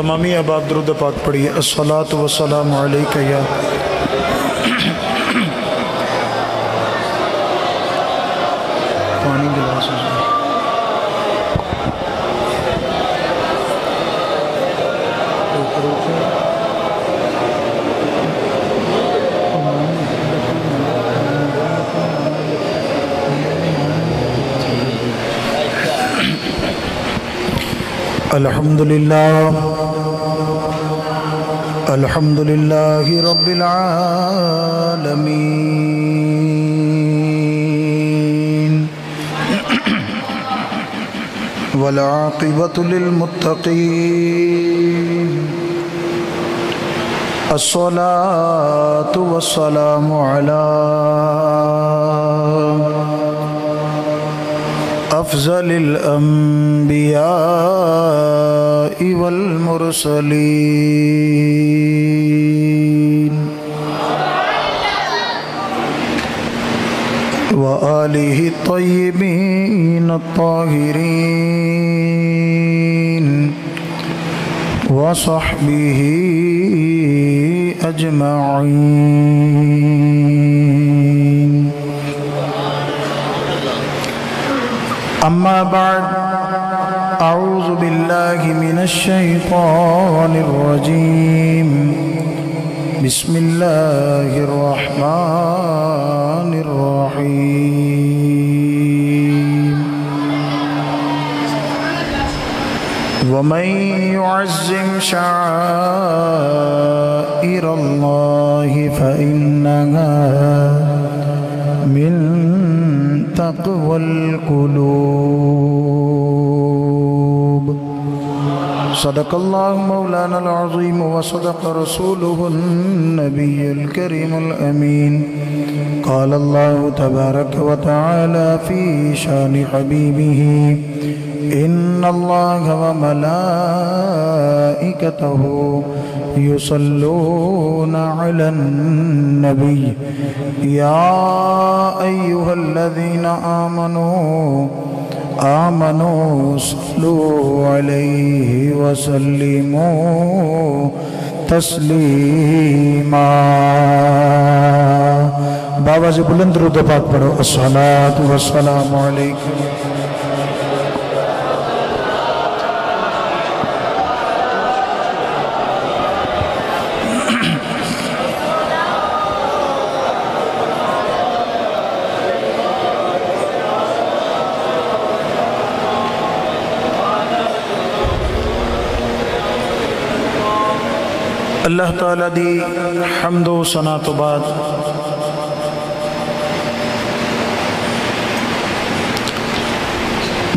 तमामी अहबाब दुरूद पाक पढ़िए। अस्सलातु वस्सलामु अलैका या अल्हम्दुलिल्लाह रब्बिल आलमीन वल आक़िबतु लिल मुत्तक़ीन अस्सलातु वस्सलामु अला अफ़ज़लिल अंबिया वल मुरसलीन व आलिहि तय्यिबीन ताहिरीन व सहबिहि अजमाइन। अम्मा बाद अऊज़ु बिल्लाहि मिनश्शैतानिर रजीम बिस्मिल्लाहिर रहमानिर रहीम व मन युअज़्ज़िम शाइरल्लाहि फ़ा इन्नहा मिन तक़वल क़ुलूब। सदक अल्लाह मौलाना अल-अज़ीम व सदक रसूलुहु नबीयुल करीमुल अमीन। क़ाल अल्लाह तबारक व तआला फ़ी शानि हबीबिही इन्नल्लाह व मलाइकतहु युसल्लूना अलन नबी या अय्युहल्लज़ीना आमनू आमनु सल्लु अलैहि वसल्लिमु तस्लीमा। बाबा जी बुलंद दुरूद पाक पढ़ो। अस्सलातु वस्सलामु अलैका। अल्लाह ताला दी हम्दो सना तो बाद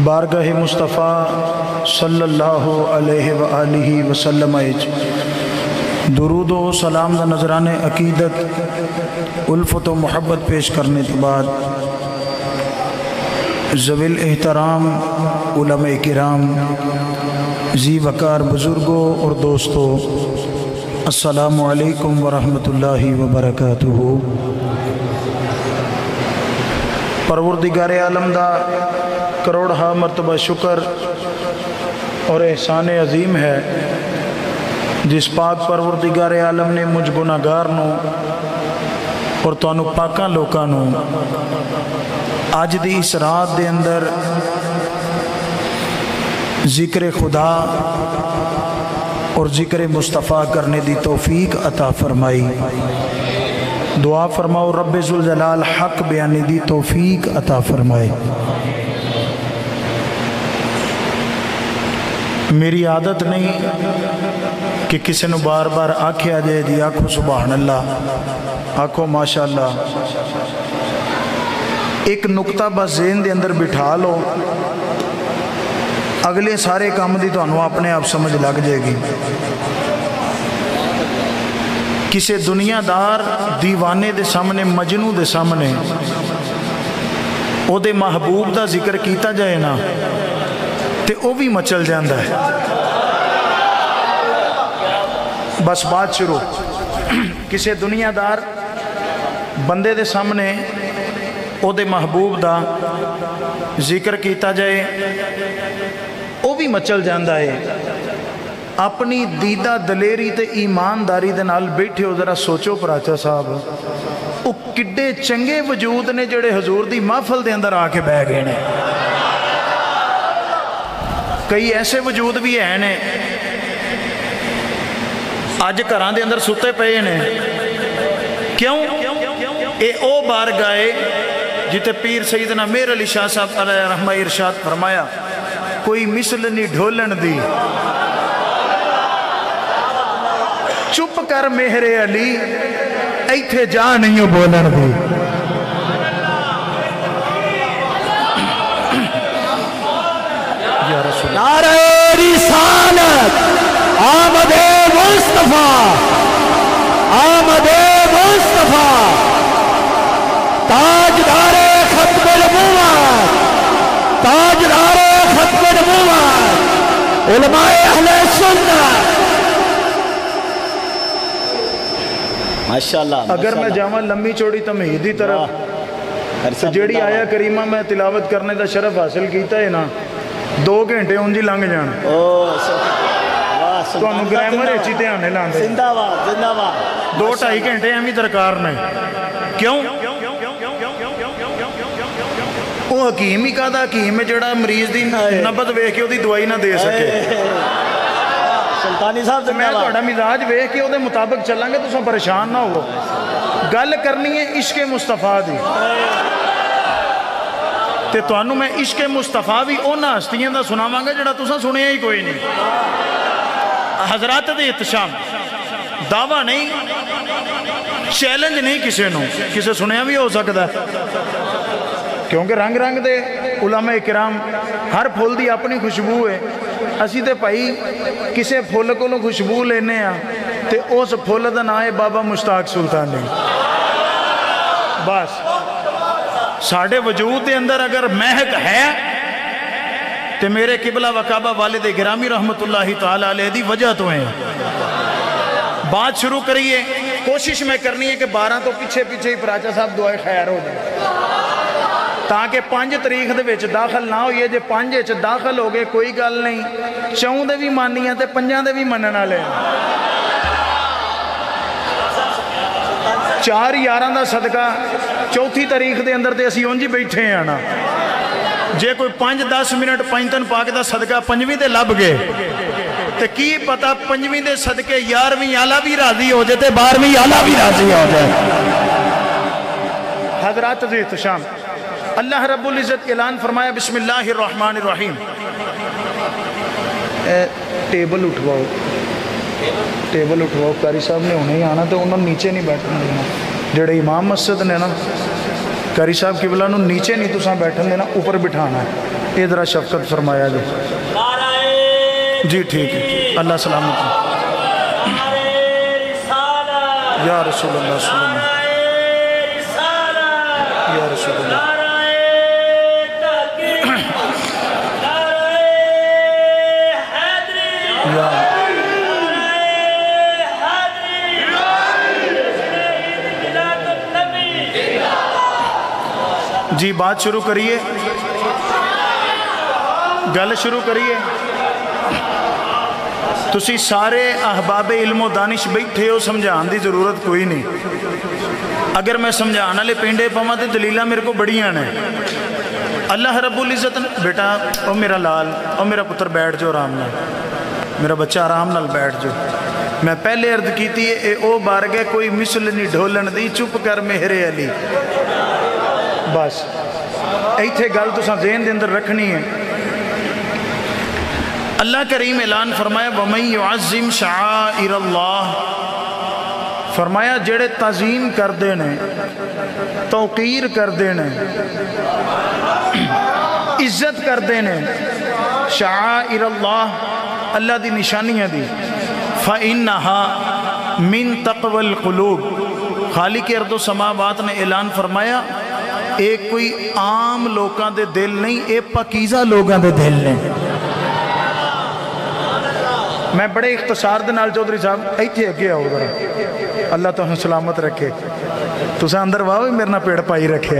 बारगाह मुस्तफ़ा सल्लल्लाहु अलैहि व आलिहि वसल्लम दुरूदो सलाम दा नजराने अकीदत उल्फत व मोहब्बत पेश करने के बाद ज़विल एहतराम उलमा किराम जी वकार बुजुर्गों और दोस्तों, अस्सलामु अलैकुम वरहमतुल्लाहि वबरकातुहू। परवरदिगारे आलम दा करोड़ हा मरतबा शुक्र और एहसान अजीम है जिस पाक परवरदिगारे आलम ने मुझ गुनाहगार नू और तुहानू पाका लोकां नू अज दी इस रात दे अंदर जिक्र खुदा और जिक्र मुस्तफ़ा करने दी तौफीक अता फरमाई। दुआ फरमाओ रब्बे जुल जलाल हक बयाने दी तौफीक अता फरमाए। मेरी आदत नहीं कि किसी ने बार बार आख्या जाए जी आखो सुबहानल्लाह, आखो माशाअल्लाह। एक नुकता बस जेन दे अंदर बिठा लो, अगले सारे काम की तुहानू अपने आप समझ लग जाएगी। किसी दुनियादार दीवाने दे सामने, मजनू दे सामने ओदे महबूब का जिक्र किया जाए ना तो वह भी मचल जाता है। बस बात शुरू। किसी दुनियादार बंदे दे सामने ओदे महबूब का जिक्र किया जाए वह भी मचल जाता है। अपनी दीदा दलेरी ते ईमानदारी दे नाल बैठे हो, जरा सोचो प्राचा साहब वो किड्डे चंगे वजूद ने जेड़े हजूर दी महफल दे अंदर आके बह गए ने। कई ऐसे वजूद भी है ने अज घर दे अंदर सुते पे ने, क्यों? ये ओ बार गाए जिते पीर सईदना मेहर अली शाह साहब अलैहि रहमा इरशाद फरमाया, कोई मिसल नहीं ढोलन दी चुप कर मेहरे अली इथे जा नहीं बोलन दी। नारे रिसालत आमदे मुस्तफा आमदे मुस्तफा ताजदार खत्म नबूवत ताजदार खत्म नबूवत उलमाए अहले सुन्नत। माशाल्लाह। अगर मैं जावा लम्बी चौड़ी तमहीद की तरफ तो जेड़ी आया करीमा मैं तिलावत करने का शरफ हासिल किया है ना, 2 घंटे उंज ही लंघ जाने। तो ग्रामर अच्छी ध्यान लाने। जिंदाबाद जिंदाबाद। 2-2.5 घंटे एवं ही दरकार ने, क्यों? वो हकीम ही कहता हकीम है जोड़ा मरीज की नब्बत वेख के उसकी दवाई ना दे सके। सुल्तानी साहब तो मैं थोड़ा मिजाज वेख के उसके मुताबिक चलांगे, तुम परेशान ना हो। गल करनी है इश्के मुस्तफा की, ते तुहानू मैं इश्के मुस्तफा भी उन्होंने हस्तियों का सुनावांगा जिहड़ा तुसां सुनिया ही कोई नहीं। हजरात दे इत्तेशाम दावा नहीं, चैलेंज नहीं किसी नूं, किसी सुनिया भी हो सकता है, क्योंकि रंग रंग दे उलामा इकराम, हर फुल की अपनी खुशबू है। असीं ते भाई किसी फुल कोलों खुशबू लेने आ ते उस फुल का नाम है बाबा मुश्ताक सुल्तानी। बस साढ़े वजूद के अंदर अगर महक है तो मेरे किबला वकाबा वाले दे गिरामी रहमतुल्लाही ताला अलैह दी वजह तो है। बात शुरू करिए, कोशिश में करनी है कि 12 तो पीछे पीछे ही प्राचा साहब दुआए खैर हो जाए, ताकि 5 तारीख दे विच दाखिल ना होइए। जे 5 विच दाखिल हो गए कोई गल नहीं, 4 दे भी मानिए तो 5 दे भी मनण वाले। 4 यारां दा सदका 4 तारीख के अंदर तो असीं उंज बैठे हैं ना। जे कोई 5-10 मिनट पैंतन पाक का सदका 5वीं ते लभ गए तो की पता 5वीं के सदके 11वीं आला भी राजी हो जाए तो 12वीं आला भी राजी हो जाए। हजरात जी इत्तेशाम, अल्लाह रब्बुल इज़्ज़त ऐलान फरमाया बिस्मिल्लाहिर रहमानिर रहीम। Table उठवाओ, table उठवाओ। कारी साहब ने उन्हें ही आना तो उन्होंने नीचे नहीं बैठने देना। जेड़े इमाम मस्जिद ने ना कारी साहब किबला नूं नीचे नहीं तुसां बैठन देना, ऊपर बिठाना है। ये जरा शफकत फरमाया जी। जी ठीक है। अल्लाह सलामत या रसूल अल्लाह या रसूल अल्लाह। जी बात शुरू करिए, गल शुरू करिए। तुसी सारे अहबाबे इल्मो दानिश बैठे हो, समझाने की जरूरत कोई नहीं। अगर मैं समझाने वाले पेंडे पावां तो दलीलां मेरे को बड़ियां ने। अल्लाह रब्बुल इज़्ज़त बेटा ओ मेरा लाल ओ मेरा पुत्र बैठ जाओ आराम नाल, मेरा बच्चा आराम नाल बैठ जाओ। मैं पहले अर्ज की ए ओ बार गए कोई मिसल नहीं ढोलन दी चुप कर मेहरे अली। बस इत्थे गल तुसां ज़हन दे अंदर रखनी है। अल्लाह करीम ऐलान फरमाया वमन युअज़्ज़िम शआइर अल्लाह, फरमाया जेड़े तज़ीम करदे ने तौक़ीर करदे ने इज्जत करदे ने शआइर अल्लाह अल्लाह दी निशानियां दी, फ़इन्नहा मिन तक़वल क़ुलूब। खालिक़ अर्दो समावात ने ऐलान फरमाया एक कोई आम लोगों के दिल नहीं, ये पकीज़ा लोगों के दिल ने। मैं बड़े इख्तिसार चौधरी साहब इत्थे अगे आओ जरा, अल्लाह तुहानू सलामत रखे। तुसां अंदर वाह मेरे नाल पेड़ पाई रखे,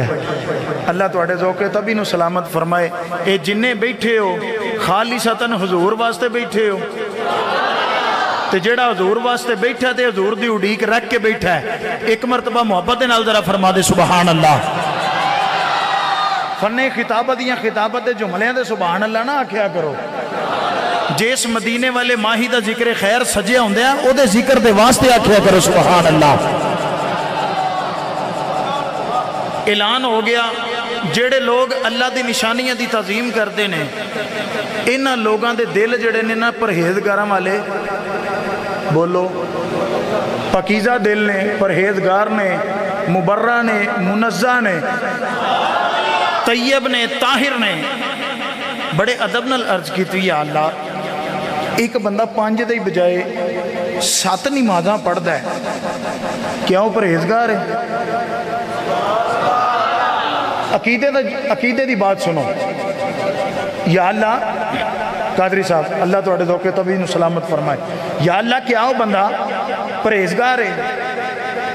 अल्लाह तुहाडे जोके तबी नू सलामत फरमाए। ये जिन्ने बैठे हो खालिसतन हुजूर वास्ते बैठे हो, तो जिहड़ा हजूर वास्ते बैठा तो हजूर की उड़ीक रख के बैठा है। एक मरतबा मुहब्बत नाल जरा फरमा दे सुबहान अल्लाह। फन्ने खिताबत या खिताबत के जुमलियां दे सुबहान अल्लाह ना आख्या करो। जिस मदीने वाले माही का जिक्र खैर सजे होंदे आ ओदे जिक्र दे वास्ते आख्या करो सुबहान अल्लाह। ऐलान हो गया जेड़े लोग अल्लाह की निशानियां की तज़ीम करते हैं इन्हां लोगों के दिल जड़े ने ना परहेजगारां वाले, बोलो पकीज़ा दिल ने, परहेजगार ने, मुबर्रा ने, मुनज़्ज़ा ने, तैयब ने, ताहिर ने। बड़े अदब नाल अर्ज की अल्लाह एक बंदा पांच दी बजाय सत्त नमाज़ां पढ़ता है क्यों? परहेजगार है। अकीदे की बात सुनो या अल्लाह। कादरी साहब अल्लाह तुहाडे धोखे तबी नूं सलामत फरमाए। या अल्लाह क्या वो बंदा परहेजगार है?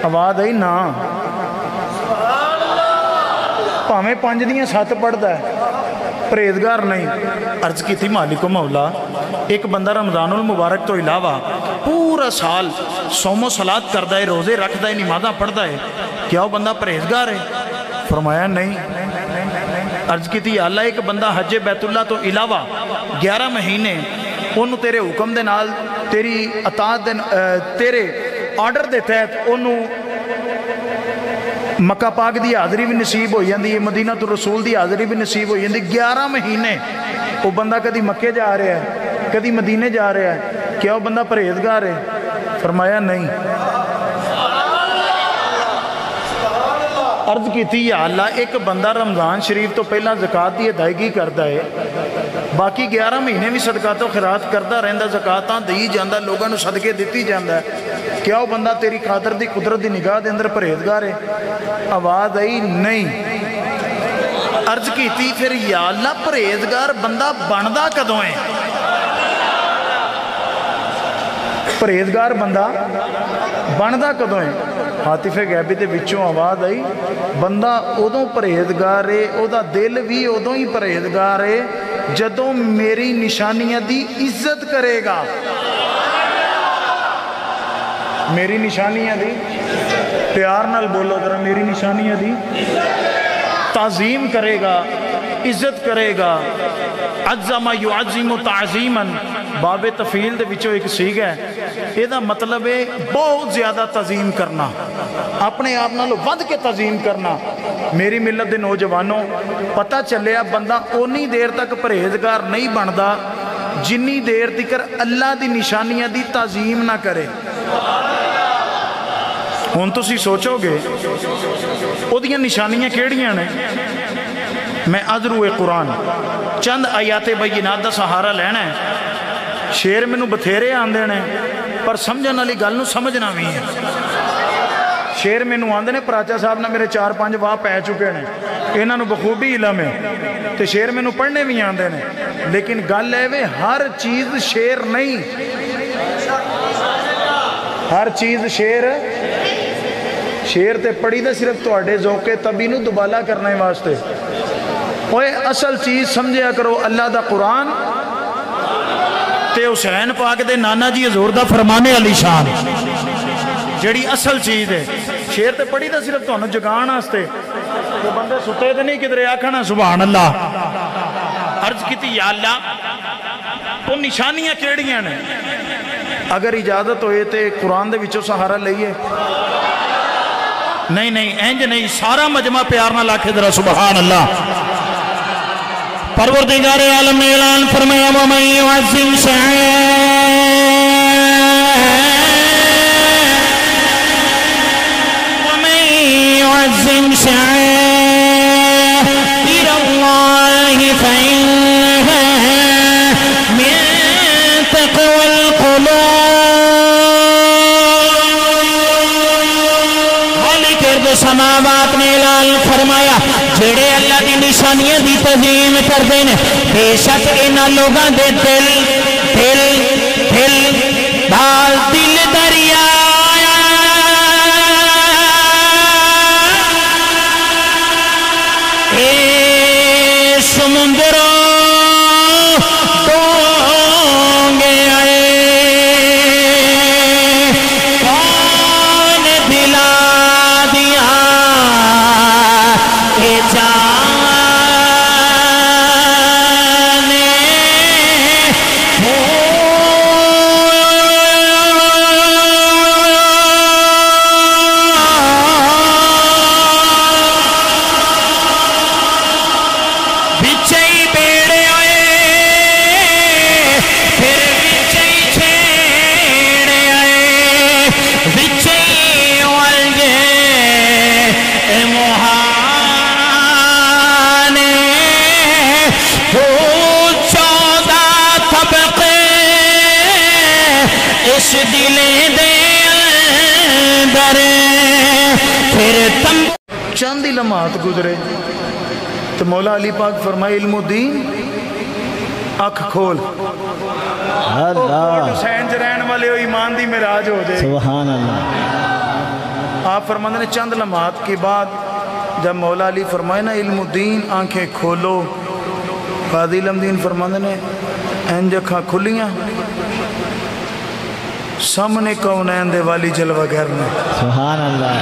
आवाज़ आई ना। भावें पांच दियां सत्त पढ़ता है परहेजगार नहीं। अर्ज की मालिको मौला एक बंदा रमज़ानुल मुबारक तो इलावा पूरा साल सौमो सलाद करता है, रोज़े रखता है, नमाज़ां पढ़ता है, क्या वो बंदा परहेजगार है? फरमाया नहीं। अर्ज की अल्लाह एक बंदा हजे बैतुल्ला तो इलावा 11 महीने उन्होंने तेरे हुक्म दे नाल तेरी अताद तेरे आर्डर के तहत उन्होंने मक्का पाक की हाज़री भी नसीब हो जाती है, मदीना तो रसूल की हाज़री भी नसीब हो जाती। 11 महीने वो बंदा कभी मक्के जा रहा है, कभी मदीने जा रहा है, क्या वो बंदा परहेजगार है? फरमाया नहीं। अर्ज की या अल्लाह एक बंदा रमज़ान शरीफ तो पहला ज़कात की अदायगी करता है, बाकी 11 महीने भी सदका तो खैरात करता रहिंदा, ज़कात दी जांदा, लोगों को सदके दिती जांदा, क्या वो बंदा तेरी खातर की कुदरत की निगाह के अंदर परहेजगार है? आवाज़ आई नहीं। अर्ज की फिर या अल्लाह परहेजगार बंदा बनता कदों है? परहेजगार बंदा बनता कदों है? हातिफे गैबी के विचों आवाज़ आई बंदा उदों परहेजगार है, उहदा दिल भी उदों ही परहेजगार है जदों मेरी निशानियां दी इज्जत करेगा। मेरी निशानियां दी प्यार नाल बोलो जरा, मेरी निशानियां दी ताज़ीम करेगा, इज्जत करेगा। अज़्ज़मा युअज़्ज़िमु ताज़ीमन बाबे तफील दे विचों एक सीख है, यदा मतलब है बहुत ज़्यादा तज़ीम करना, अपने आप नालों वध के तज़ीम करना। मेरी मिलत के नौजवानों पता चलिया बंदा ओनी देर तक परहेजगार नहीं बनता जिन्नी देर तिकर अल्लाह की निशानियां की तज़ीम ना करे। हुण तुसीं सोचोगे ओदियां निशानियां किहड़ियां ने? मैं अज़रूए कुरान चंद आयाते बय्यिनात दा सहारा लेना है। शेर मैनू बथेरे आंदे ने पर समझण वाली गल नूं समझना भी है। शेर मैनू आंदे ने प्राचा साहब ने मेरे 4-5 वाह पै चुके हैं, इन्हों बखूबी इलम है, तो शेर मैनू पढ़ने भी आंदे ने, लेकिन गल है वे हर चीज़ शेर नहीं, हर चीज़ शेर शेर तो पढ़ी तो सिर्फ तुहाडे जोके तबी नूं दुबाला करने वास्ते। ओए असल चीज़ समझिया करो अल्लाह दा कुरान ते हुसैन पाक दे नाना जी हजूर दा फरमाने अली शान जिहड़ी असल चीज़ है। शेर तो पढ़ी तो सिर्फ तुहानूं जगाण वास्ते, ते बंदे सुते तो नहीं किधरे आखना सुभान अल्लाह। अर्ज कीती या अल्लाह ओह निशानियां किहड़ियां ने? अगर इजाजत होए तो कुरान दे विचों सहारा लईए। नहीं नहीं इंज नहीं, सारा मजमा प्यार नाल आखे जरा सुभान अल्लाह। परवरदिगार आलम ने ऐलान फरमाया मैं युअज़्ज़िम शाइर अल्लाह फ़इन्नहा मिन तक़वल क़ुलूब। मालिक समावात ने ऐलान फरमाया जेड़े अल्लाह की निशानियां की तज़ीम करते हैं बेशक इन्हों लोगों के दिल दिल दिल दाल दिल दरिया समुंदरों तो होंगे आए। इस दिल दे अंदर फिर तम। चंद ही लम्हात गुजरे तो मौला अली पाक फरमाए इल्मुद्दीन अख खोल। हुसैन च रहने वाले ईमान दी मेराज हो जाए। सुभान अल्लाह। आप फरमाते हैं चंद लम्हात के बाद जब मौला अली फरमाए ना इल्मुद्दीन आंखें खोलो, काजी इल्मुद्दीन फरमाते ने इंज अखा खुलियाँ सामने कौनैन दे वाली जलवागर में। सुभान अल्लाह।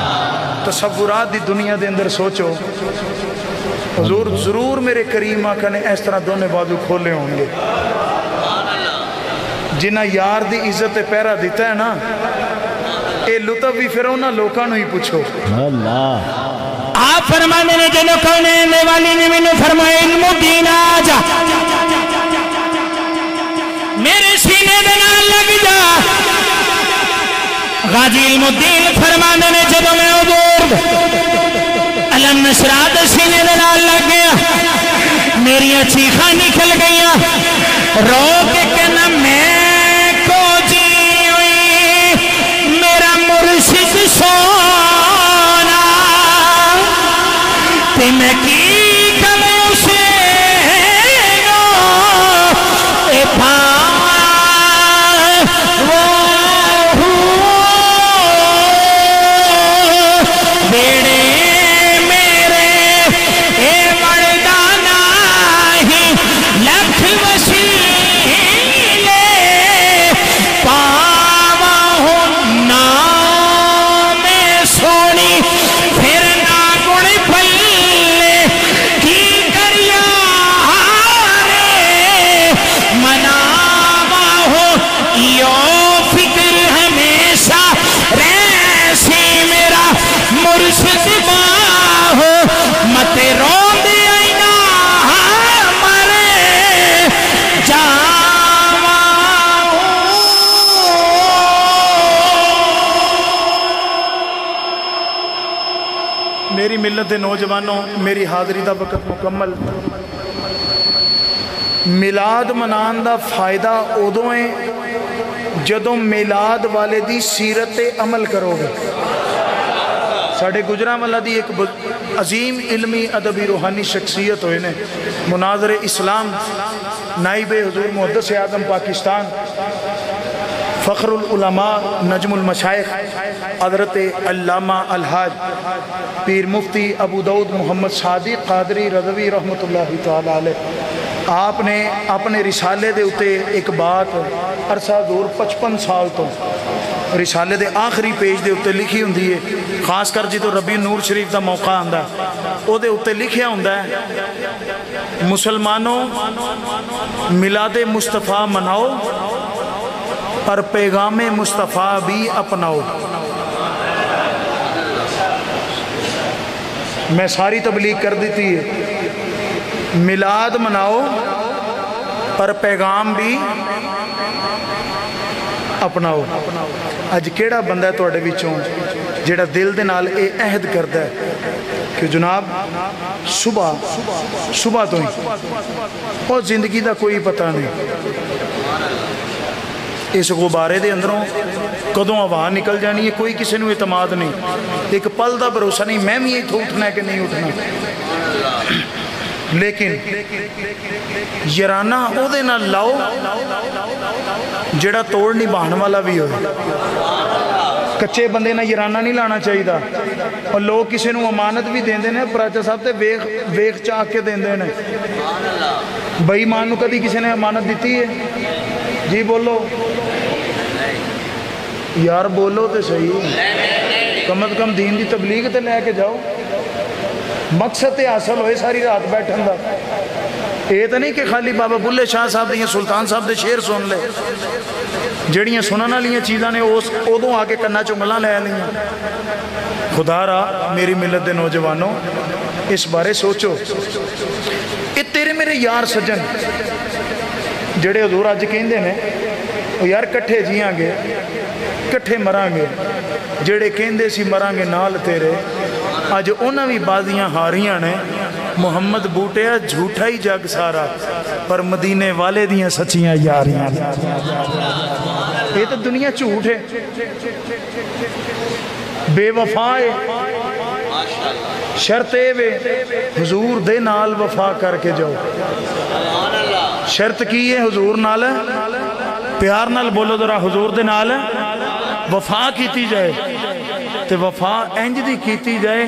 तसव्वुरात दी दुनिया दे अंदर सोचो हुजूर जरूर मेरे करीम आका ने इस तरह दोनों बाजू खोले होंगे। जिन्हें यार दी इज्जत पहरा दिता है ना ये लुत्फ भी फिर उन्होंने लोगों ही पूछो। आप फरमाने ने जिन्हों कौनैन दे वाली ने मैंने फरमाया इल्मुद्दीन आजा मेरे सीने दे नाल लग जा। गाजी इल्मुद्दीन फरमाने ने जब मैं अलम नशरात सीने दे नाल लग गया, मेरी चीखा निकल गई, रो के कहना मैं को जी हुई मेरा मुर्शिद सोना ते मैं की करूं उसे मिल्लत के नौजवानों मेरी हाजरी का वक्त मुकम्मल। मिलाद मनाने का फायदा उदों है जदों मिलाद वाले की सीरत पे अमल करोगे। साढ़े गुजरांवाला की एक अजीम इलमी अदबी रूहानी शख्सियत हुए ने मुनाजरे इस्लाम नाइबे हुजूर मुहद्दिस आज़म पाकिस्तान फ़ख्रुल उलमा नजमुल मशाइख हज़रत अल्लामा अलहाज पीर मुफ्ती अबू दाऊद मोहम्मद सादिक कादरी रज़वी रहमतुल्लाहि तआला अलैह। आपने अपने रिसाले दे उते एक बात अरसा दूर 55 साल तो रिसाले दे आखिरी पेज दे उते लिखी हुंदी है, खासकर जो रबी नूर शरीफ का मौका आंदा उहदे उते लिखिया हुंदा है मुसलमानों मिलादे मुस्तफ़ा मनाओ और पैगामे मुस्तफ़ा भी अपनाओ। मैं सारी तबलीग कर देती है मिलाद मनाओ पर पैगाम भी अपनाओ। अज केड़ा बंदा तुहाडे विचों जिहड़ा दिल दे नाल अहद करता है कि जनाब सुबह सुबह तो ही और जिंदगी का कोई पता नहीं, इस गुब्बारे के अंदरों कदों हवा निकल जानी है, कोई किसी को इतमाद नहीं, एक पल का भरोसा नहीं मैं भी इतों उठना कि नहीं उठना। लेकिन यराना उहदे नाल लाओ जेड़ा तोड़ नहीं बहान वाला भी हो। कच्चे बंदे ना यराना नहीं लाना चाहिए। और लोग किसी को अमानत भी देंदे ने प्राचा साहब ते वेख वेख चाक के देंदे ने। बेईमान नूं कदी किसी ने अमानत दी है? जी बोलो यार, बोलो तो सही, कम अज कम दीन की तबलीग तो लैके जाओ। मकसद तो हासिल होए सारी रात बैठन का। ये तो नहीं कि खाली बाबा बुल्ले शाह साहब दियाँ सुल्तान साहब के शेर सुन ले, जड़ियाँ सुनने वाली चीज़ा ने उस उदों आके कन्ना चुंगलां लै लियां। खुदारा मेरी मिलत के नौजवानों इस बारे सोचो। ये तेरे मेरे यार सज्जन जेड़े हजूर अज कहते हैं यार कट्ठे जियांगे कट्ठे मरांगे, जेड़े कहते सी मरांगे नाल तेरे अज उन्हें भी बाजियां हारियां ने। मुहम्मद बूटिया झूठा ही जग सारा पर मदीने वाले दियां सच्चियां यारियां। ये तो दुनिया झूठ है, बेवफा है। शर्त ये वे हुजूर दे नाल वफा करके जाओ। शर्त की है हुजूर नाल प्यार नाल बोलो जरा, हुजूर दे नाल वफा की जाए। तो वफा इंज दी कीती जाए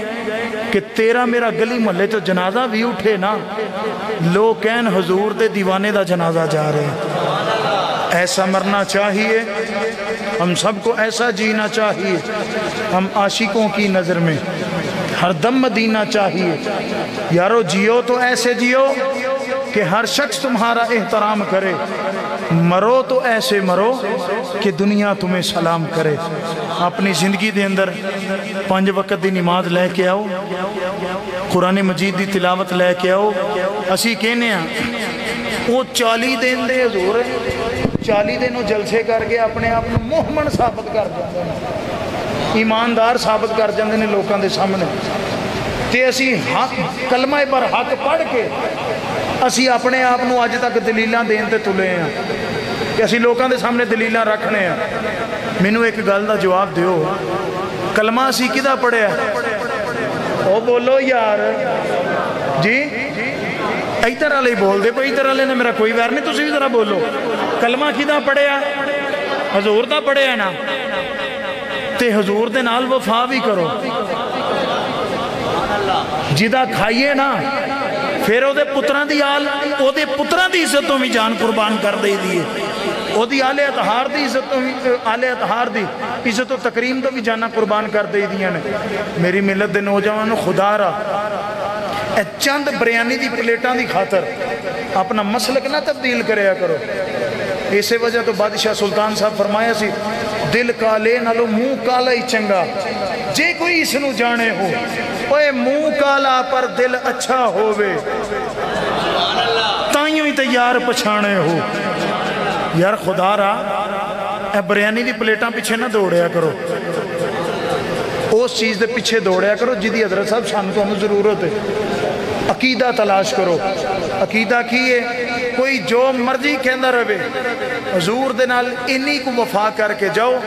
कि तेरा मेरा गली मोहल्ले तो जनाजा भी उठे ना, लोग कहन हुजूर दे दीवाने दा जनाजा जा रहे। ऐसा मरना चाहिए, हम सबको ऐसा जीना चाहिए। हम आशिकों की नज़र में हर दम मदीना चाहिए। यारो जियो तो ऐसे जियो कि हर शख्स तुम्हारा एहतराम करे, मरो तो ऐसे मरो कि दुनिया तुम्हें सलाम करे। अपनी ज़िंदगी के अंदर 5 वक़्त की नमाज लैके आओ, कुरान मजीद की तिलावत लैके आओ। असी कहने वो 40 दिन दे हजूर 40 दिन वो जलसे करके अपने आप को मोहमन साबित कर देते हैं, ईमानदार साबित कर जाते हैं लोगों के सामने। तो असी हक कलमा पर हक पढ़ के असी अपने आप को अज तक दलीलां देन ते तुले हैं कि असी लोगों के सामने दलीलां रखने हैं। मैनू एक गल का जवाब दिओ, कलमा असी किदा पढ़िया? ओ बोलो यार जी, इधर वाले बोलते भाई, इधर वाले ने मेरा कोई वैर नहीं, तुम भी जरा बोलो कलमा किदा पढ़िया? हजूर का पढ़िया ना, ते हजूर दे नाल वफा भी करो। जिदा खाइए ना फिर ओदे पुत्रां दी आल, ओदे पुत्रां दी इज्जत तो भी जान कुर्बान कर दे दी है, ओदी आले अतहार दी इज्जत तो भी, आले अतहार दी इज्जत तो तकरीम तो भी जाना कुर्बान कर दे दियां ने। मेरी मिलत दे नौजवान खुदा रा चंद बिरयानी की प्लेटा की खातर अपना मसलक ना तब्दील कराया करो। इस वजह तो बादशाह सुल्तान साहब फरमाया सी, दिल काले नालों मुँह काला ही चंगा। जे कोई इसनू जाने हो, ओए मुँह काला पर दिल अच्छा होवे, ताइयों ही तो यार पछाणे हो। यार खुदा रा बिरयानी की प्लेटा पिछे ना दौड़िया करो, उस चीज़ के पिछे दौड़िया करो जिदी हजरत साहब सानू तुहानू जरूरत है। अकीदा तलाश करो। अकीदा की है? कोई जो मर्जी कहता रहे, हजूर दे नाल इन्नी को वफा करके जाओ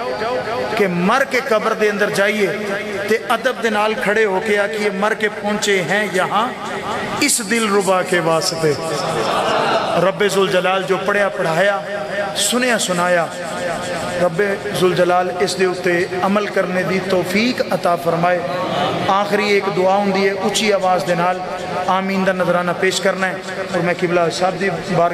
कि मर के कब्र दे अंदर जाइए तो अदब दे नाल खड़े होके आखिए मर के पहुँचे हैं यहाँ इस दिल रुबा के वास्ते। रब्बे जुल जलाल जो पढ़िया पढ़ाया सुनिया सुनाया, रब्बे जुल जलाल इस दे उत्ते अमल करने दी तौफीक अता फरमाए। आखिरी एक दुआ हुंदी है, उची आवाज़ दे नाल आमीन दा नजराना पेश करना है और मैं किबला साहब दी बार